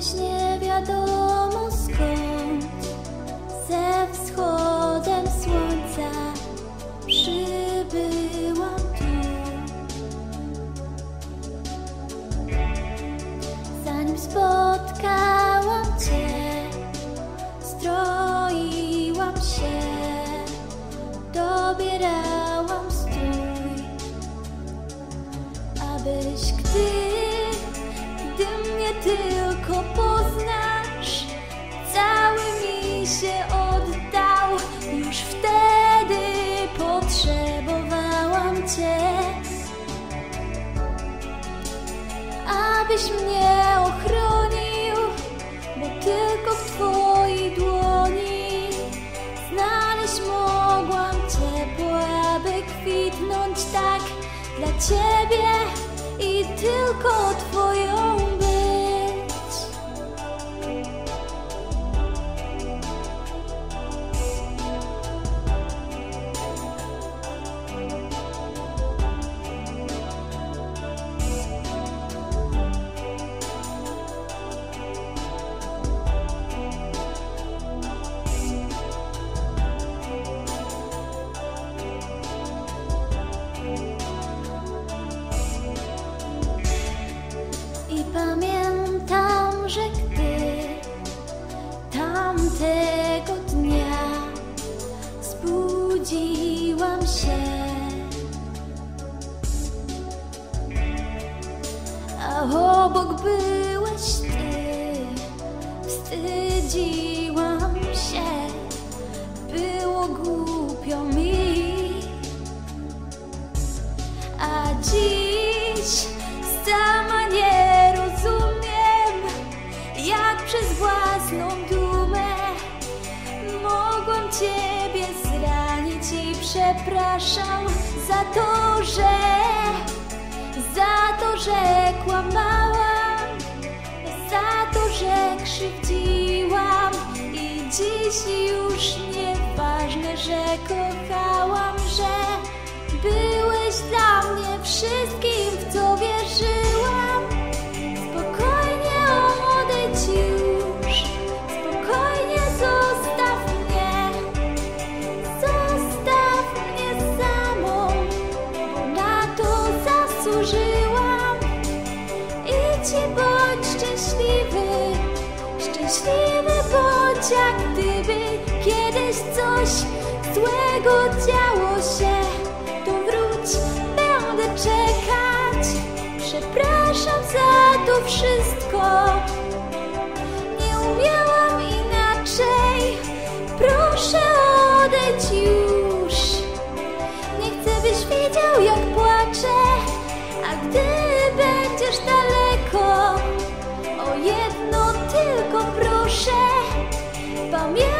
dziś nie wiadomo skąd, ze wschodem słońca przybyłam tu. Zanim spotkałam Cię, stroiłam się, dobierałam strój, abyś gdy mnie tylko poznasz, cały mi się oddał. Już wtedy potrzebowałam Cię, abyś mnie ochronił, bo tylko w Twojej dłoni znaleźć mogłam ciepło, aby kwitnąć tak dla Ciebie i tylko Twoją być. I pamiętam, że gdy tamtego dnia zbudziłam się, a obok byłeś Ty, wstydziłam się, było głupio mi, a dziś sama nie przez własną dumę mogłam Ciebie zranić i przepraszam za to, że kłamałam, za to, że krzywdziłam. I dziś już nieważne, że kochałam, że byłeś dla mnie wszystkim, w co wierzyłam. Bądź szczęśliwy bądź, jak gdyby kiedyś coś złego działo się, to wróć, będę czekać. Przepraszam za to wszystko, nie umiałam inaczej. Proszę odejdź już, nie chcę, byś wiedział, jak płaczę. A gdy będziesz dalej, o jedno tylko proszę, pamiętaj.